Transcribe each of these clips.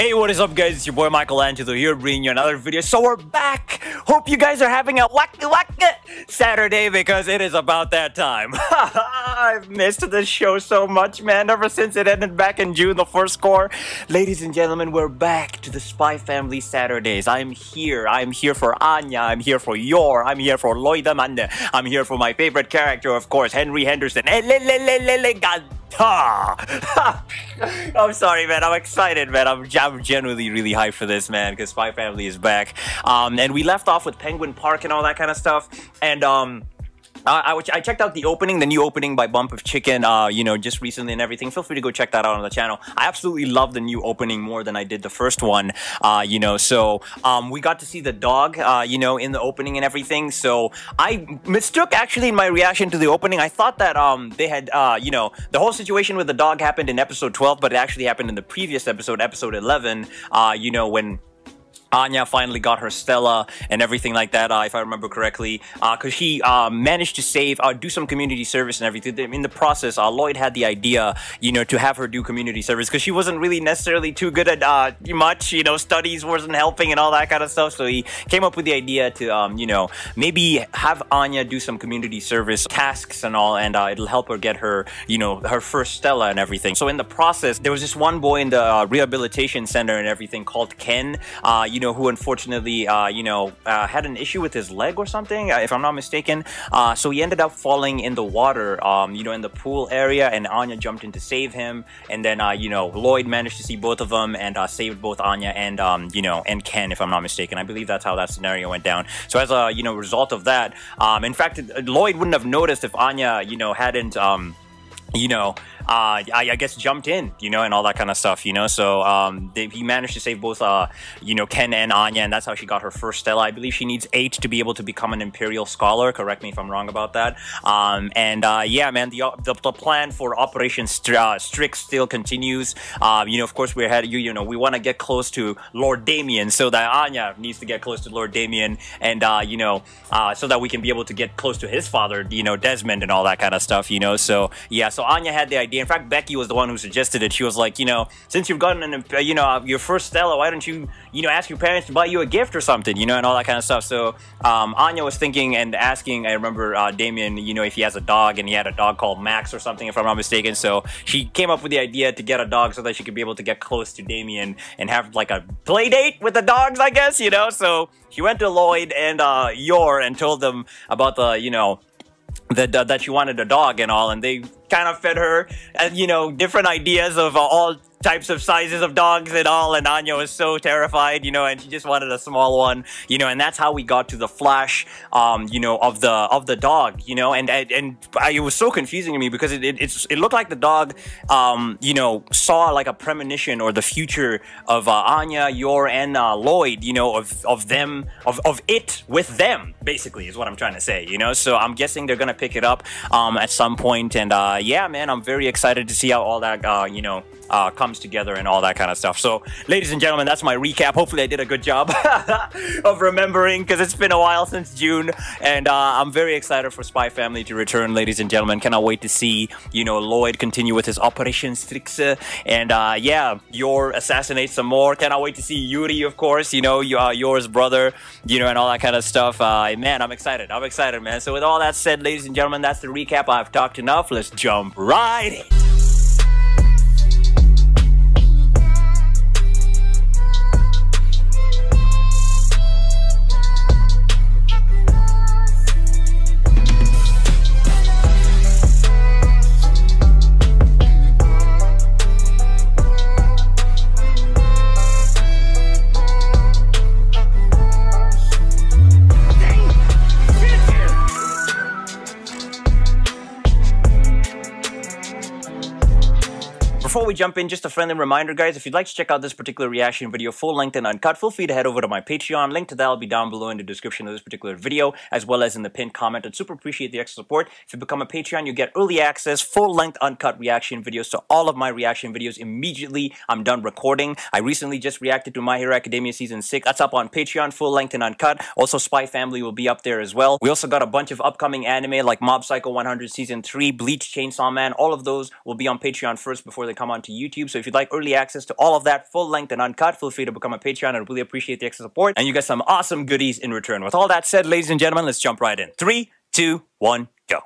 Hey, what is up guys, it's your boy Michael Angelo here bringing you another video. So we're back! Hope you guys are having a wacky Saturday because it is about that time. I've missed this show so much, man, ever since it ended back in June, the first core. Ladies and gentlemen, we're back to the Spy Family Saturdays. I'm here for Anya, I'm here for Yor, I'm here for Lloyda Mande, I'm here for my favorite character, of course, Henry Henderson. God. I'm sorry, man. I'm excited, man. I'm genuinely really hyped for this, man, because Spy Family is back. And we left off with Penguin Park and all that kind of stuff. And I checked out the opening, the new opening by Bump of Chicken, you know, just recently and everything. Feel free to go check that out on the channel. I absolutely love the new opening more than I did the first one, you know. So we got to see the dog, you know, in the opening and everything. So I mistook, actually, in my reaction to the opening, I thought that they had, you know, the whole situation with the dog happened in episode 12, but it actually happened in the previous episode, episode 11, you know, when Anya finally got her Stella and everything like that, if I remember correctly, because she managed to save, do some community service and everything. In the process, Lloyd had the idea, you know, to have her do community service because she wasn't really necessarily too good at much, you know, studies wasn't helping and all that kind of stuff. So he came up with the idea to, you know, maybe have Anya do some community service tasks and all, and it'll help her get her, you know, her first Stella and everything. So in the process, there was this one boy in the rehabilitation center and everything called Ken, you know, who unfortunately, you know, had an issue with his leg or something, if I'm not mistaken. So he ended up falling in the water, you know, in the pool area, and Anya jumped in to save him. And then, you know, Lloyd managed to see both of them and saved both Anya and, you know, and Ken, if I'm not mistaken. I believe that's how that scenario went down. So as a, you know, result of that, in fact, Lloyd wouldn't have noticed if Anya, you know, hadn't, you know, I guess jumped in, you know, and all that kind of stuff, you know. So he managed to save both, you know, Ken and Anya, and that's how she got her first Stella. I believe she needs 8 to be able to become an Imperial Scholar. Correct me if I'm wrong about that. And yeah, man, the plan for Operation Strix still continues. You know, of course, we had you know, we want to get close to Lord Damien, so that Anya needs to get close to Lord Damien, and you know, so that we can be able to get close to his father, you know, Desmond, and all that kind of stuff, you know. So yeah, so Anya had the idea. In fact, Becky was the one who suggested it. She was like, you know, since you've gotten an, you know, your first Stella, why don't you, you know, ask your parents to buy you a gift or something, you know, and all that kind of stuff. So Anya was thinking and asking, I remember Damien, you know, if he has a dog, and he had a dog called Max or something, if I'm not mistaken. So she came up with the idea to get a dog so that she could be able to get close to Damien and have like a play date with the dogs, I guess, you know. So she went to Lloyd and Yor and told them about the, you know, that she wanted a dog and all, and they kind of fed her, you know, different ideas of all types of sizes of dogs and all, and Anya was so terrified, you know, and she just wanted a small one, you know, and that's how we got to the flash, you know, of the dog, you know, and it was so confusing to me because it looked like the dog, you know, saw like a premonition or the future of Anya, Yor, and Lloyd, you know, of it with them, basically, is what I'm trying to say, you know. So I'm guessing they're gonna pick it up at some point, and yeah, man, I'm very excited to see how all that, you know, comes together and all that kind of stuff. So, ladies and gentlemen, that's my recap. Hopefully I did a good job of remembering, because it's been a while since June, and I'm very excited for Spy Family to return, ladies and gentlemen. Cannot wait to see, you know, Lloyd continue with his Operation Strix, and yeah, Yor assassinate some more. Cannot wait to see Yuri, of course, you know, Yor's brother, you know, and all that kind of stuff. Man, I'm excited, man. So with all that said, ladies and gentlemen, that's the recap. I've talked enough. Let's jump right in. Before we jump in, just a friendly reminder, guys, if you'd like to check out this particular reaction video full length and uncut, feel free to head over to my Patreon. Link to that will be down below in the description of this particular video, as well as in the pinned comment. I'd super appreciate the extra support. If you become a Patreon, you get early access, full length uncut reaction videos to all of my reaction videos immediately I'm done recording. I recently just reacted to My Hero Academia Season 6. That's up on Patreon, full length and uncut. Also, Spy Family will be up there as well. We also got a bunch of upcoming anime like Mob Psycho 100 Season 3, Bleach, Chainsaw Man. All of those will be on Patreon first before they come on onto YouTube. So if you'd like early access to all of that, full length and uncut, feel free to become a Patreon. I'd really appreciate the extra support, and you get some awesome goodies in return. With all that said, ladies and gentlemen, let's jump right in. 3, 2, 1, go.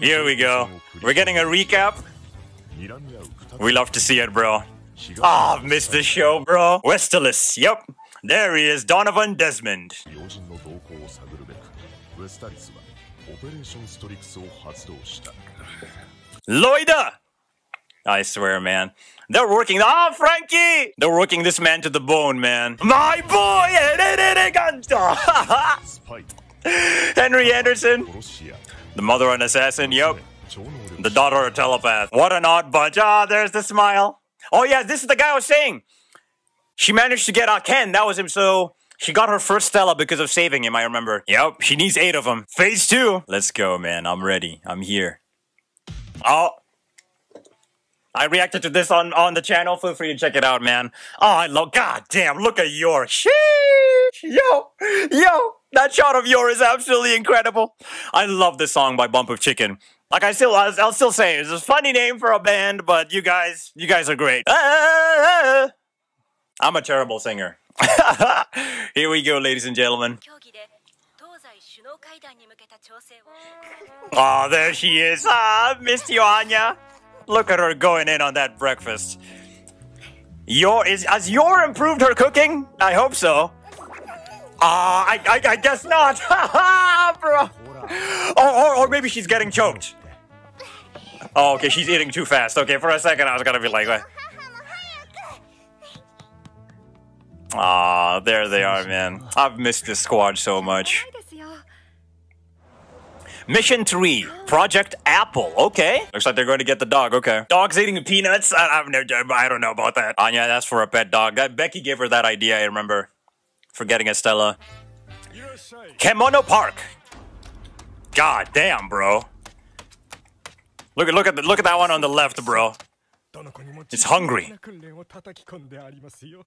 Here we go. We're getting a recap. We love to see it, bro. Ah, I've missed the show, bro. Westalis, yep. There he is, Donovan Desmond. Lloyda! I swear, man. They're working. Ah, Frankie! They're working this man to the bone, man. My boy! Henry Anderson. The mother an assassin, yep. The daughter a telepath. What an odd bunch. Ah, there's the smile. Oh yeah, this is the guy I was saying. She managed to get Ken, that was him, so she got her first Stella because of saving him, I remember. Yep, she needs 8 of them. Phase 2. Let's go, man. I'm ready. I'm here. Oh. I reacted to this on the channel. Feel free to check it out, man. Oh, I love... God damn, look at Yor. Sheesh! Yo! Yo! That shot of Yor is absolutely incredible. I love this song by Bump of Chicken. Like, I'll still say, it's a funny name for a band, but you guys are great. I'm a terrible singer. Here we go, ladies and gentlemen. Oh, there she is. Ah, Miss Anya. Look at her going in on that breakfast. Has Yor improved her cooking? I hope so. Ah, I guess not. Bro. Or maybe she's getting choked. Oh, okay, she's eating too fast. Okay, for a second I was gonna be like, what? Ah, there they are, man. I've missed this squad so much. Mission 3, Project Apple. Okay. Looks like they're going to get the dog. Okay. Dog's eating peanuts. I don't know about that. Anya, that's for a pet dog. Becky gave her that idea, I remember. Forgetting Estella. Kemono Park. God damn, bro. Look at that one on the left, bro. It's hungry.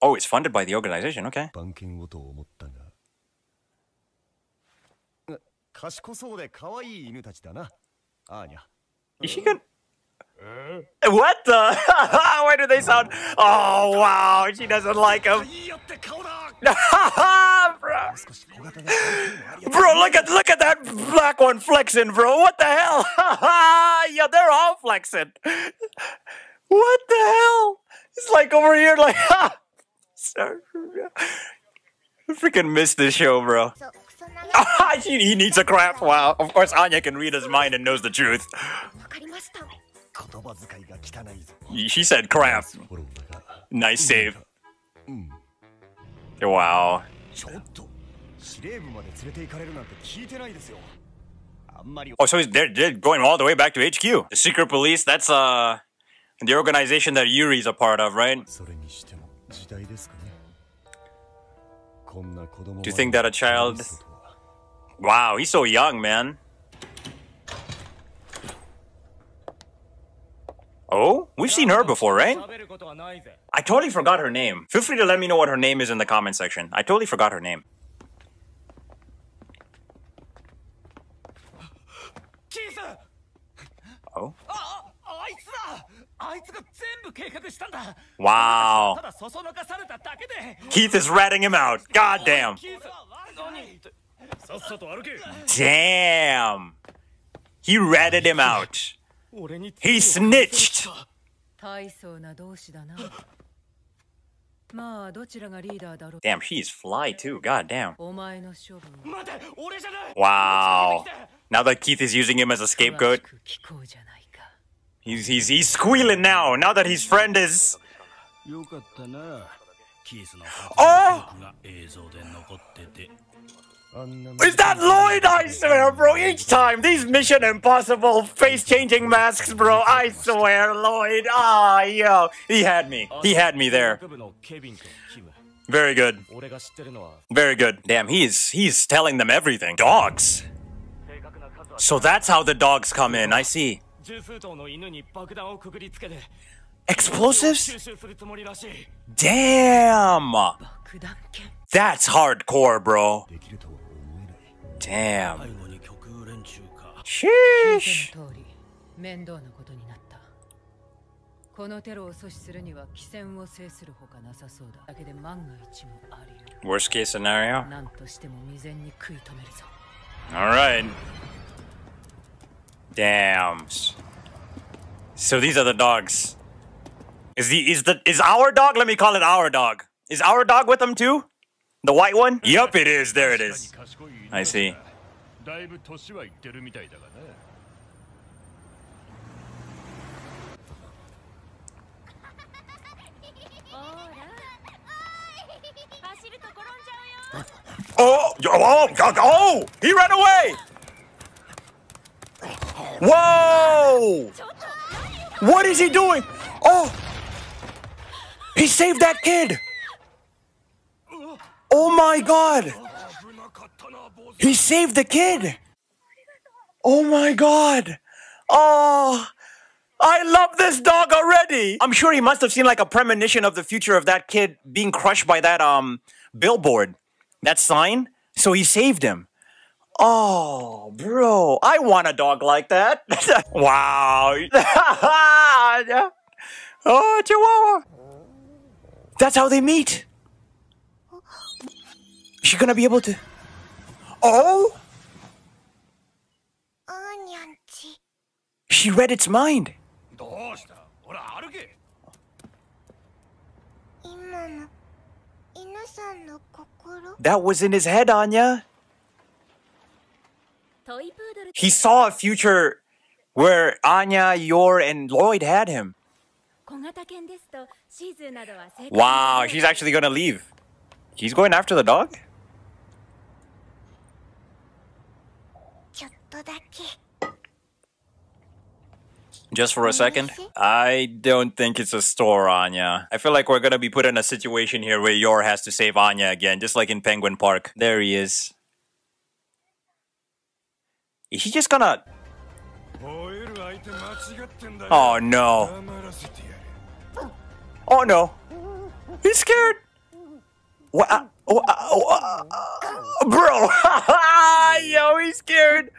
Oh, it's funded by the organization. Okay. Is she good? What the? Why do they sound? Oh wow, she doesn't like him. Bro, look at that black one flexing, bro. What the hell? Yeah, they're all flexing. What the hell? It's like over here, like, ha! I freaking missed this show, bro. He needs a crap. Wow. Of course, Anya can read his mind and knows the truth. She said crap. Nice save. Wow. Oh, so they're going all the way back to HQ. The secret police, that's, the organization that Yuri's a part of, right? Do you think that a child... Wow, he's so young, man. Oh? We've seen her before, right? I totally forgot her name. Feel free to let me know what her name is in the comment section. I totally forgot her name. Oh? Wow. Keith is ratting him out. God damn. Damn. He ratted him out. He snitched. Damn, she's fly too. God damn. Wow. Now that Keith is using him as a scapegoat. He's squealing now. Now that his friend is. Oh! Is that Lloyd? I swear, bro. Each time these Mission Impossible face-changing masks, bro. I swear, Lloyd. Ah, yo, he had me. He had me there. Very good. Very good. Damn, he's telling them everything. Dogs. So that's how the dogs come in. I see. Explosives? Damn! That's hardcore, bro. Damn. Sheesh. 面倒なことになった。このテロを阻止するには危険を制するほかなさそうだ。だけで万が一もあり得る。Worst case scenario。なんとしても未然に食い止めるぞ。All right. Damn. So these are the dogs. Is our dog? Let me call it our dog. Is our dog with them too? The white one? Yup, it is. There it is. I see. Oh! Oh! Oh! He ran away! Whoa! What is he doing? Oh! He saved that kid! Oh my god! He saved the kid! Oh my god! Oh! I love this dog already! I'm sure he must have seen like a premonition of the future of that kid being crushed by that billboard. That sign? So he saved him. Oh, bro. I want a dog like that. Wow. Oh, Chihuahua. That's how they meet. Is she gonna be able to... Oh? She read its mind. That was in his head, Anya. He saw a future where Anya, Yor, and Lloyd had him. Wow, she's actually gonna leave. He's going after the dog? Just for a second. I don't think it's a store, Anya. I feel like we're gonna be put in a situation here where Yor has to save Anya again, just like in Penguin Park. There he is. Is he just gonna... Oh no. Oh no. He's scared. What? Bro! Yo, he's scared.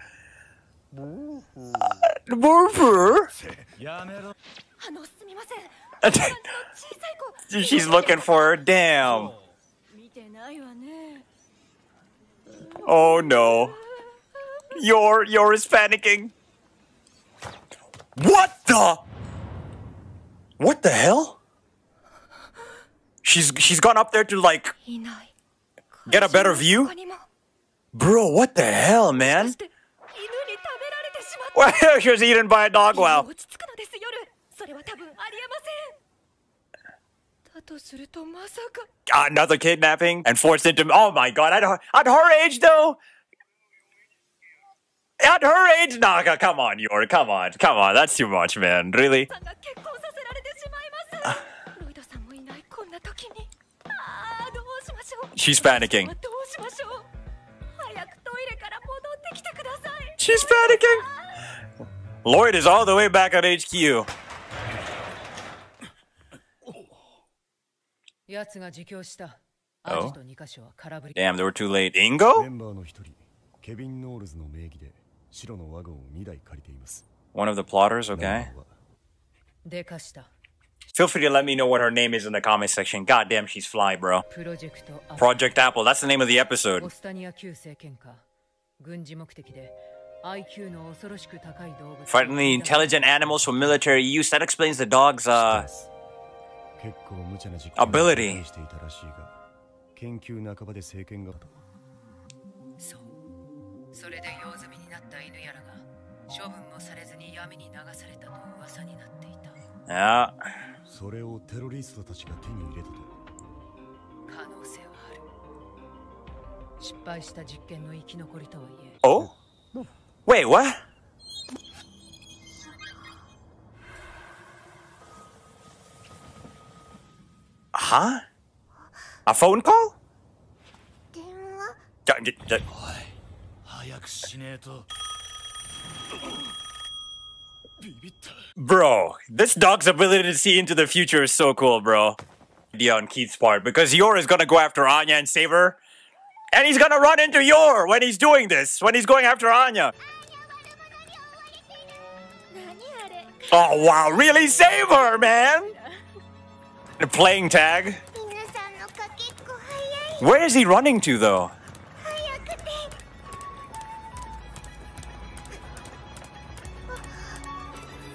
She's looking for her. Damn. Oh no. Yor is panicking. What the hell? She's gone up there to like get a better view. Bro, what the hell, man? She was eaten by a dog. Wow. Another kidnapping and forced into... Oh my god, at her age though? At her age? Nah, come on, Yor. Come on. Come on. That's too much, man. Really? She's panicking. She's panicking. Lloyd is all the way back at HQ. Oh. Damn, they were too late. Ingo? One of the plotters, okay. Feel free to let me know what her name is in the comment section. Goddamn, she's fly, bro. Project Apple, that's the name of the episode. Frightening intelligent animals for military use. That explains the dog's ability. Yeah. Oh? Wait, what? Huh? A phone call? Bro, this dog's ability to see into the future is so cool, bro. Yeah, on Keith's part, because Yor is gonna go after Anya and save her. And he's gonna run into Yor when he's doing this, when he's going after Anya. Oh, wow. Really save her, man. They're playing tag. Where is he running to, though?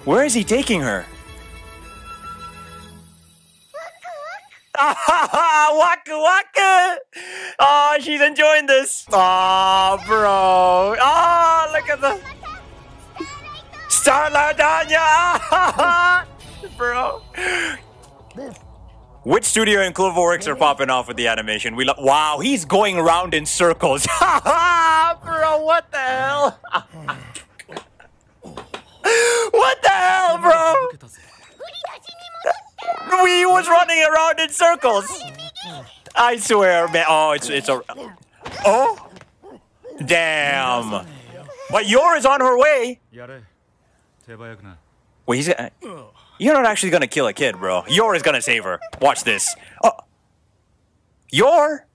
Where is he taking her? Waka waka! Oh, she's enjoying this. Oh, bro. Oh, look at the Starlight Danya. Bro. Which studio and Cloverworks are popping off with the animation? We love. Wow, he's going around in circles. Bro, what the hell? What the hell, bro? He was running around in circles. I swear, man. Oh, it's a. Oh, damn. But Yor is on her way. Wait, he's. You're not actually gonna kill a kid, bro. Yor is gonna save her. Watch this. Oh. Yor.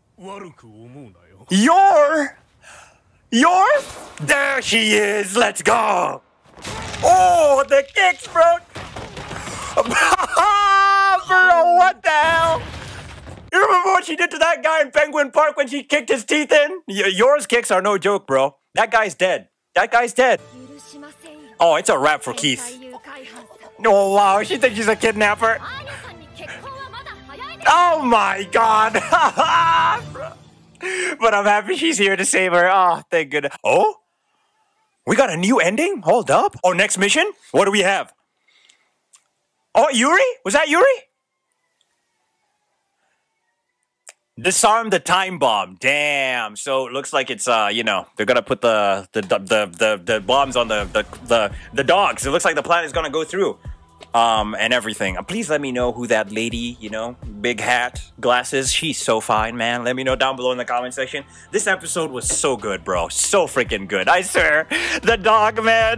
There she is. Let's go. Oh, the kicks, bro. Bro, what the hell? You remember what she did to that guy in Penguin Park when she kicked his teeth in? Yours kicks are no joke, bro. That guy's dead. That guy's dead. Oh, it's a wrap for Keith. Oh, wow. She thinks she's a kidnapper. Oh, my God. But I'm happy she's here to save her. Oh, thank goodness. Oh? We got a new ending? Hold up. Oh, next mission? What do we have? Oh, Yuri? Was that Yuri? Disarm the time bomb. Damn. So it looks like it's you know, they're gonna put the bombs on the dogs. It looks like the plan is gonna go through. And everything. Please let me know who that lady, you know, big hat, glasses. She's so fine, man. Let me know down below in the comment section. This episode was so good, bro. So freaking good. I swear. The dog, man.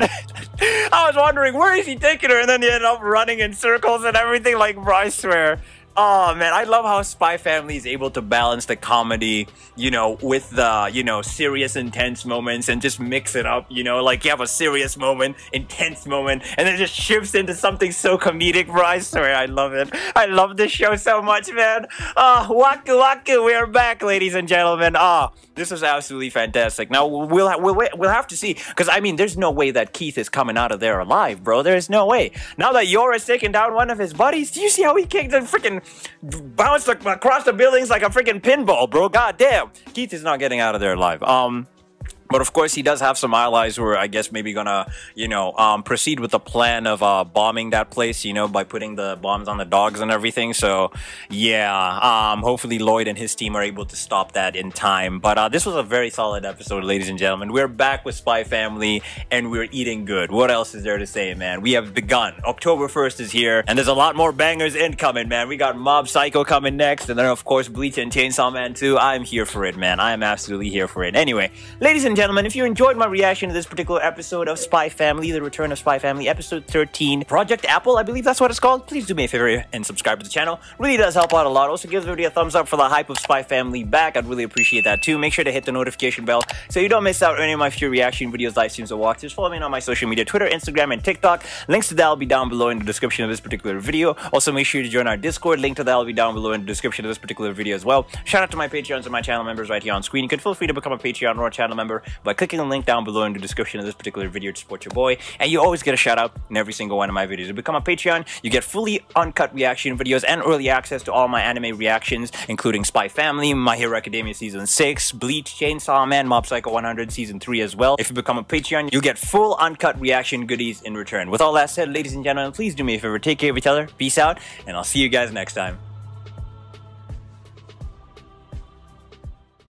I was wondering, where is he taking her? And then he ended up running in circles and everything. Like, bro, I swear. Oh, man, I love how Spy Family is able to balance the comedy, you know, with the, you know, serious, intense moments and just mix it up, you know, like you have a serious moment, intense moment, and then it just shifts into something so comedic, bro. I swear, I love it. I love this show so much, man. Oh, Waku Waku, we are back, ladies and gentlemen. Oh, this was absolutely fantastic. Now, we'll have to see, because, I mean, there's no way that Keith is coming out of there alive, bro. There is no way. Now that Yora's taking down one of his buddies, do you see how he kicked the freaking... bounced across the buildings like a freaking pinball, bro. God damn. Keith is not getting out of there alive. But of course, he does have some allies who are, I guess, maybe gonna, you know, proceed with the plan of bombing that place, you know, by putting the bombs on the dogs and everything. So, yeah, hopefully Lloyd and his team are able to stop that in time. But this was a very solid episode, ladies and gentlemen. We're back with Spy Family, and we're eating good. What else is there to say, man? We have begun. October 1st is here, and there's a lot more bangers incoming, man. We got Mob Psycho coming next, and then, of course, Bleach and Chainsaw Man 2. I'm here for it, man. I am absolutely here for it. Anyway, ladies and gentlemen, if you enjoyed my reaction to this particular episode of Spy Family, the return of Spy Family, episode 13, Project Apple, I believe that's what it's called, please do me a favor and subscribe to the channel. Really does help out a lot. Also, give the video a thumbs up for the hype of Spy Family back. I'd really appreciate that too. Make sure to hit the notification bell so you don't miss out on any of my future reaction videos, live streams, or walkthroughs. Follow me on my social media, Twitter, Instagram, and TikTok. Links to that will be down below in the description of this particular video. Also, make sure to join our Discord. Link to that will be down below in the description of this particular video as well. Shout out to my Patreons and my channel members right here on screen. You can feel free to become a Patreon or a channel member by clicking the link down below in the description of this particular video to support your boy, and you always get a shout out in every single one of my videos. To become a Patreon, you get fully uncut reaction videos and early access to all my anime reactions, including Spy Family, My Hero Academia Season 6, Bleach, Chainsaw Man, Mob Psycho 100 Season 3 as well. If you become a Patreon, you get full uncut reaction goodies in return. With all that said, ladies and gentlemen, please do me a favor, take care of each other, peace out, and I'll see you guys next time.